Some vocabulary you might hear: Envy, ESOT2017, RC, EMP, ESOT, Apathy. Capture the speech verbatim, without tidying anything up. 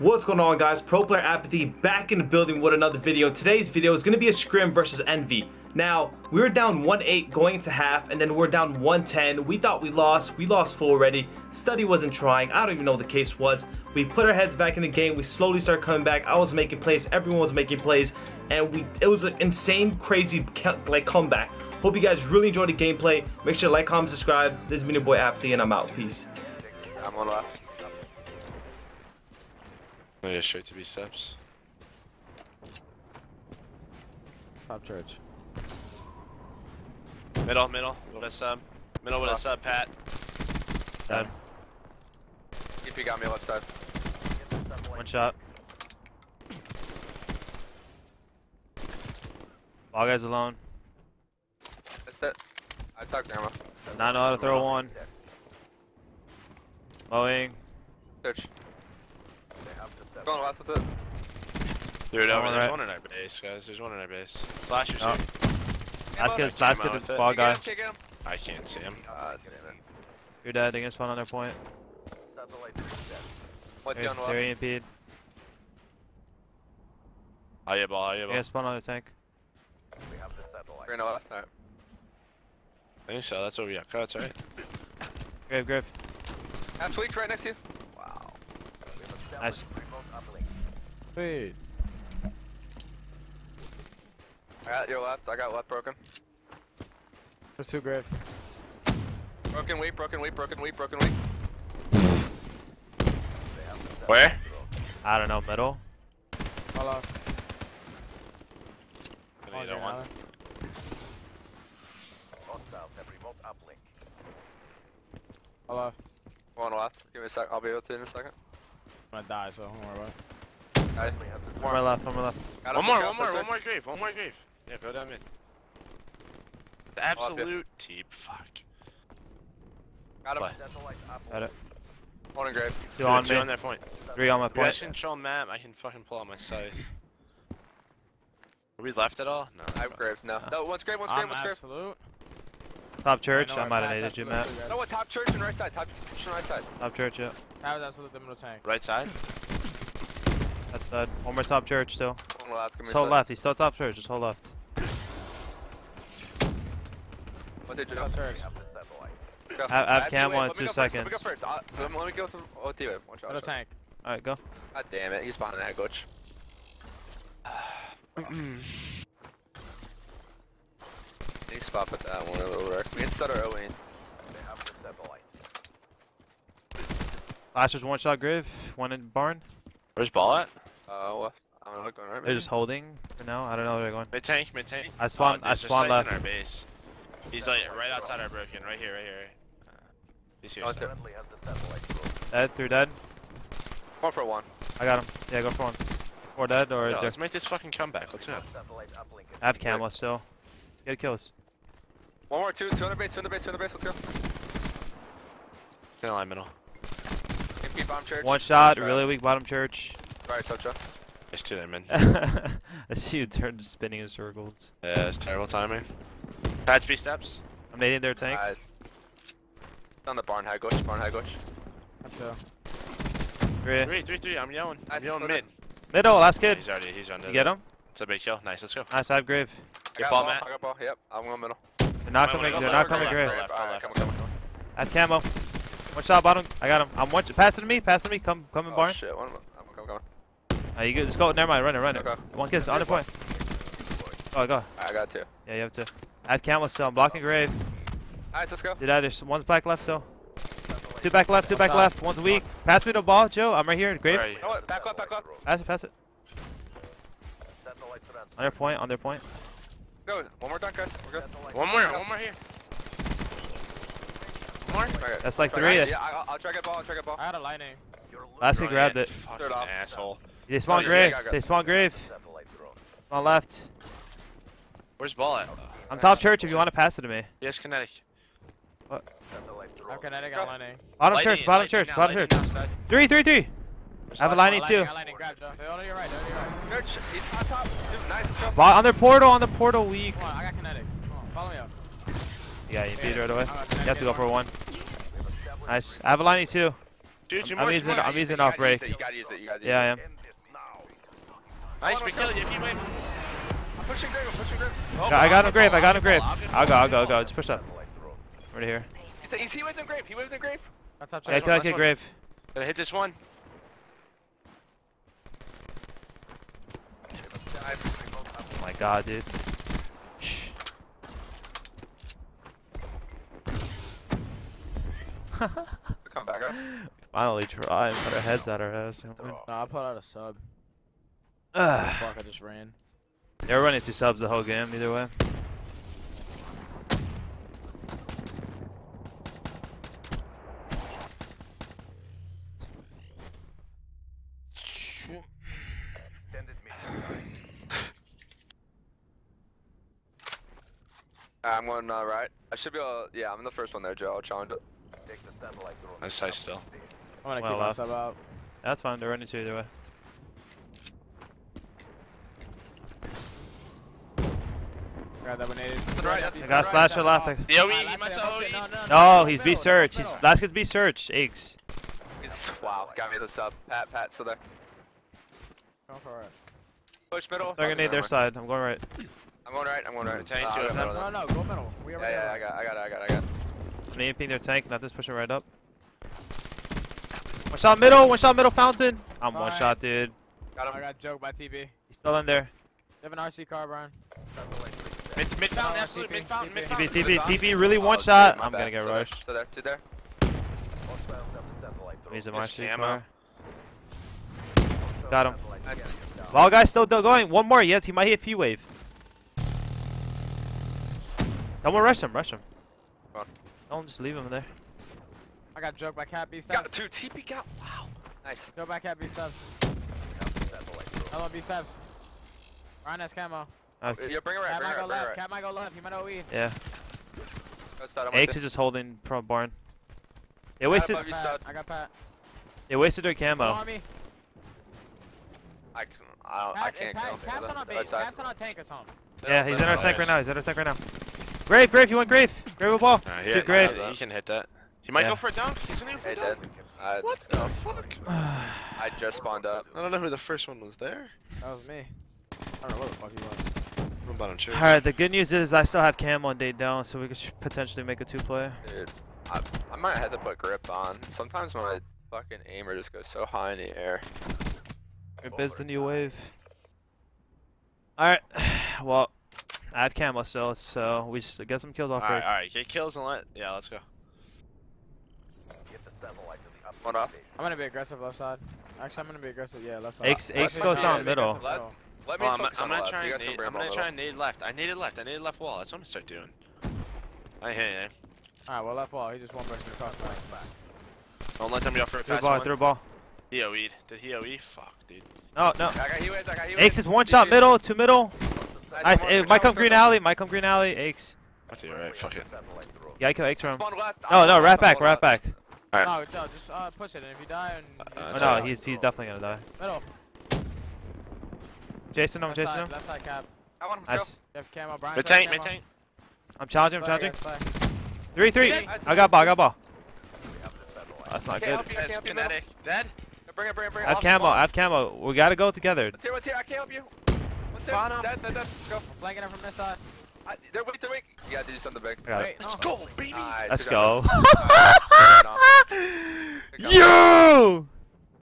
What's going on, guys? Pro player Apathy back in the building with another video. Today's video is going to be a scrim versus Envy. Now, we were down one eight going into half, and then we were down one ten. We thought we lost. We lost full already. Study wasn't trying. I don't even know what the case was. We put our heads back in the game. We slowly started coming back. I was making plays. Everyone was making plays. And we it was an insane, crazy like comeback. Hope you guys really enjoyed the gameplay. Make sure to like, comment, subscribe. This has been your boy Apathy, and I'm out. Peace. I'm on left. Oh yeah, straight to B steps. Top church. Middle, middle, with a sub. Middle with a sub, Pat. Sub. E P got me left side. One shot. Ball guys alone. That's it. I talked to him. Now I know how to throw one. Mowing. Search. Going left with it. Dude, over there's right. One in our base, guys. There's one in our base. Slasher's oh. Here. Slash get the ball guy. I can't see him. God damn it. You're dead. They're gonna spawn on their point. What's the unlock? They're E M P'd. Oh yeah, ball. Oh yeah, ball. Yeah, spawn on the tank. We have the satellite. We're in the left. All right. I think so. That's what we got. Cuts, right? Grave, grave. I'm sweet right next to you. Wow. Nice. Wait. I got your left, I got left broken. There's two grave. Broken weak, broken weak, broken weak, broken weak. Where? I don't know, middle. Hello. I need one. Hostiles have remote uplink. Hello. One left, give me a sec, I'll be with you in a second. I'm gonna die, so don't worry about it. Right. One more left, one more left. One more, one more, one more grave, one more grave. Yeah, go down mid. The absolute teep, fuck. Got him. Got it. One in grave. Two, Two on me. On that point. Three on my point. I can show map, I can fucking pull out my sight. Are we left at all? No. I'm grave, no. No, no one's grave, one's grave, one's grave. Absolute. Top church, I, I might have needed you, Matt. No, what, top church and right side, top church and right side. Top church, yeah. That was absolute, the middle tank. Right side? That's dead. One more top church still. One left. Just hold left. He's still top church. Just hold left. What did you do? I have cam one in two seconds. Let me go first. Let me go through O T wave. Watch out. Tank. Alright, go. God damn it. He's spawning that glitch. Big spot with that one. It'll work. We can stutter O-Wing. Last was one shot grave. One in barn. Where's ball at? Uh, left. I don't know, going right. They're maybe just holding for now. I don't know where they're going. Mid tank, mid tank. I spawned. Oh, I spawned left. Our base. He's like right outside our broken. Right here, right here. Uh, he's here. Oh, has the dead, three dead. One for one. I got him. Yeah, go for one. Four dead or no, is let's there? Make this fucking comeback. Let's go. I have camo still. Get kills. One more, two, two on the base, two on the base, two on the base. Let's go. Gonna line middle. One shot, really right. Weak bottom church. Alright, so shot. There's two there, man. I see you turn to spinning in circles. Yeah, it's terrible timing. Patch B steps. I'm nading their tank. Uh, on the barn high gosh, barn high gosh. Three. three, three, three. I'm yelling. Nice, I'm yelling mid. Middle, that's good. Yeah, he's already, he's under. You get him? It's a big kill. Nice, let's go. Nice, I have grave. Get ball, ball, Matt. I got ball, yep. I'm going middle. They're not coming, they're not coming grave. I have camo. One shot bottom, I got him. I'm one. Pass it to me, pass it to me. Come, come in oh, barn. Shit, one. I'm coming, coming. Ah, you good? Just go. Never mind. Run it, run it. Okay. One kiss. On the point. Oh, go. I got two. Yeah, you have two. I have camel still. I'm blocking grave. Alright, let's go. Dude, there's one's back left still. Two back left. Two back I'm left. Down. One's weak. Pass me the ball, Joe. I'm right here. Grave. You know what? Back left. Back left. Pass it. Pass it. On their point. On their point. Go. One more dunk, guys. We're good. One more. One more here. More? That's like three. Yeah, I'll, I'll try get ball. I'll try get ball. I had a lightning. Lassie grabbed it. Fucking asshole. They spawn oh, grave. They spawn grave. On left. Where's ball at? I'm top church. If you want to pass it to me. Yes, kinetic. What? I'm kinetic. I'm lightning. Bottom lightning, church. Bottom lightning, church. Now, bottom lightning, church. Now, three, three, three. I have a lightning too. On their portal. On the portal. Weak. I got kinetic. Follow me up. Yeah, you beat right away. You have to go for one. Nice. I have a lightning too. Dude, I'm, I'm using, more. I'm using off break. You gotta use it, you gotta use it. Yeah, I am. Nice, we killed you if you win. I'm pushing grave, I'm pushing grave. Oh, I got him grave, I got him grave. I'll go, I'll go, I'll go. Just push up. Right here. He's, he waved him grave, he waved him grave. That's up, that's yeah, I killed grave. Gotta hit this one. Oh my god, dude. Come back up. Finally try and put our heads out our ass. No, I put out a sub. Uh, fuck, I just ran. They were running two subs the whole game, either way. I'm going uh, right. I should be able to, yeah, I'm the first one there, Joe. I'll challenge it. That's high still. I'm gonna well keep left. my sub out. That's fine, they're running two either way. Grab that one, Aiden. Right, I got slasher left. Yo, we eat myself. No, he's B search. He's last kid's B search. Eggs. Wow, got me the sub. Pat, Pat, so there. Go for it. Push middle. They're gonna need their side. I'm going right. I'm going right, I'm going right. No, no, go middle. We already got it. Yeah, yeah, I got it, I got it, I got it. I'm amping their tank, nothing's pushing right up. One shot middle, one shot middle fountain. I'm all one right. shot, dude. Got him. I got joked by T B. He's still in there. They have an R C car, Brian. Mid, mid fountain, absolute mid fountain, mid fountain. T B, T B, T B, really one oh, shot. Dude, I'm bad. gonna get so rushed. So there, two there. He's in my shit. Got him. Ball guy's still going. One more, yes, he might hit P wave. Someone rush him, rush him. Don't just leave him there. I got joked by Cat B Steps. Got two T P got. Wow. Nice. Joked by Cat B Steps. Hello B Steps. Ryan has camo. Okay. Yeah, bring it right. Cat might go left. Cat might go left. He might O E. Yeah. Aches is just holding from barn. They wasted. I got Pat. They wasted their camo. I I I can't kill him. Cat's on our base. Cat's on our tank or something. Yeah, he's in our tank right now. He's in our tank right now. Grave, grave, you want grave? Grave a ball. Nah, he, grave. Nah, he can hit that. He might yeah. go for a dunk. He's in here for a dunk. I, what the uh, fuck? I just spawned up. I don't know who the first one was there. That was me. I don't know what the fuck he was. I'm about to Alright, the good news is I still have cam one day down, so we could potentially make a two player. Dude, I, I might have to put grip on. Sometimes my fucking aimer just goes so high in the air. Grip is the new wave. Alright, well. I had camo still, so we just get some kills off. Alright, alright, get kills and let. Yeah, let's go. Get the satellite to the up. One off. I'm gonna be aggressive left side. Actually, I'm gonna be aggressive. Yeah, left side. Ace, Ace goes down middle. Let, let me well, I'm, I'm gonna try and nade, I'm gonna try and nade left. I needed left. I needed left wall. That's what I'm gonna start doing. I ain't hitting it. Alright, well left wall. He just one person across the back. Don't let them go for a fast one. Through ball. He O E'd. Did he O E? Fuck, dude. No, no. Ace is one shot middle, two middle. Nice, it might come green alley, might come green alley, Aches. That's it, alright, fuck it. Yeah, I kill Aches from him. No, no, right back, right back. Alright. No, no, just uh, push it, and if you die, and... Uh, oh, no, right. he's, he's definitely gonna die. Middle. Jason him, Jason him. Left side, cap. I want him to kill. Nice. Mid tank, mid tank. I'm challenging, I'm challenging. Three, three. I got ball, I got ball. That's not good. Kinetic. Dead? Bring it, bring it, bring it. I have camo, I have camo. We gotta go together. What's here, what's here? I can't help you. Dead, dead, dead, dead. Go. Flanking him from this side. I, they're weak, they're weak. You gotta do something big. Wait, let's no. go, baby. Right, let's go. go. Yo!